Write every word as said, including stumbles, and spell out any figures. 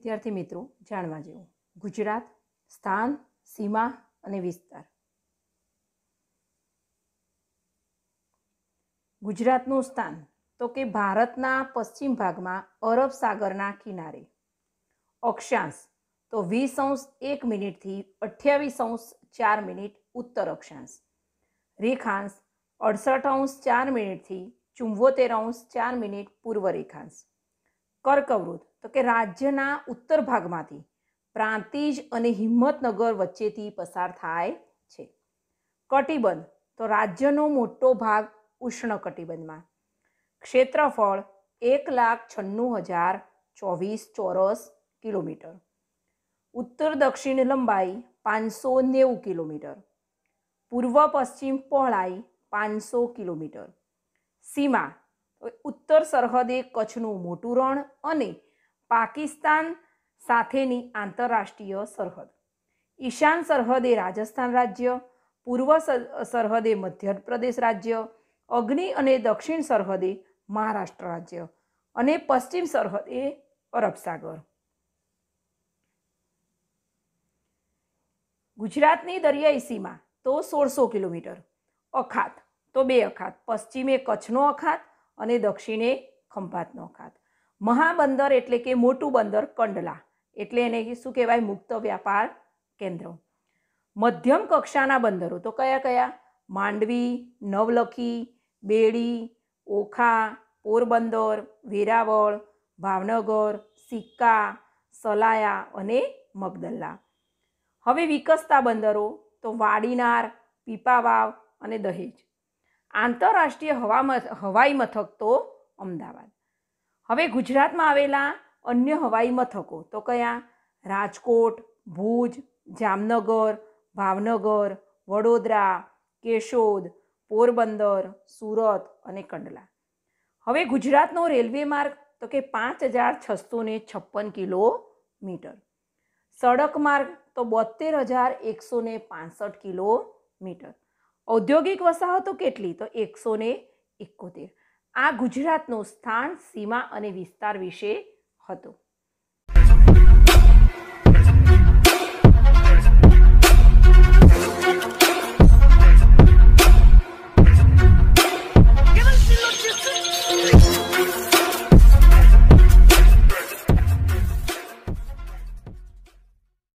વિદ્યાર્થી મિત્રો જાણવા જેવું ગુજરાત સ્થાન સીમા અને વિસ્તાર। ગુજરાતનું સ્થાન तो कि भारतना पश्चिम भाग में अरब सागरना किनारे। अक्षांश तो वीस अंश एक मिनिट थी अठावीस अंश चार मिनिट उत्तर अक्षांश। रेखांश अड़सठ अंश चार मिनिट थी चुम्बोतेर अंश चार मिनिट पूर्व रेखांश। कर्कवृत्त तो कि राज्यना उत्तर भाग में प्रांतिज और हिम्मतनगर वच्चेथी पसार थाय छे। कटिबंध तो राज्यनो मोटो भाग उष्ण कटिबंध में। क्षेत्रफल एक लाख छन्नू हज़ार चौवीस चौरस किलोमीटर। उत्तर दक्षिण लंबाई पाँच सौ नेव किलोमीटर। पूर्व पश्चिम पहोळाई पाँच सौ किलोमीटर। सीमा उत्तर सरहदे कच्छनु मोटू रण अने पाकिस्तान साथेनी आंतरराष्ट्रीय सरहद। ईशान सरहदे राजस्थान राज्य, पूर्व सरहदे मध्य प्रदेश राज्य, अग्नि अने दक्षिण सरहदे महाराष्ट्र राज्य अने पश्चिम सरहदे अरब सागर। गुजरातनी दरियाई सीमा तो सोल सौ किलोमीटर। अखात तो बे अखात, पश्चिमे कच्छनो अखात अने दक्षिणे खंभातनो अखात। महाबंदर एटले के मोटू बंदर कंडला एटले एने शुं कहेवाय? मुक्त व्यापार केंद्र। मध्यम कक्षाना बंदरो तो कया कया? मांडवी, नवलखी, बेड़ी, ओखा, पोरबंदर, वेरावळ, भावनगर, सिक्का, सलाया अने मगदल्ला। हवे विकसता बंदरो तो वाडीनार, पीपावाव अने दहेज। आंतरराष्ट्रीय हवा हवाई मथक तो अमदावाद। हवे गुजरात में आवेला अन्य हवाई मथको तो कया? राजकोट, भूज, जामनगर, भावनगर, वडोदरा, केशोद, पोरबंदर, सूरत अने कंडला। हवे गुजरातनो रेलवे मार्ग तो के पांच हज़ार छसो ने छप्पन किलोमीटर। सड़क मार्ग तो बोतेर हज़ार एक सौ ने पांसठ किलोमीटर। औद्योगिक वसाहतो केटली तो एक सौ ने इकोतेर। आ गुजरातनो स्थान सीमा अने विस्तार विषे हतो।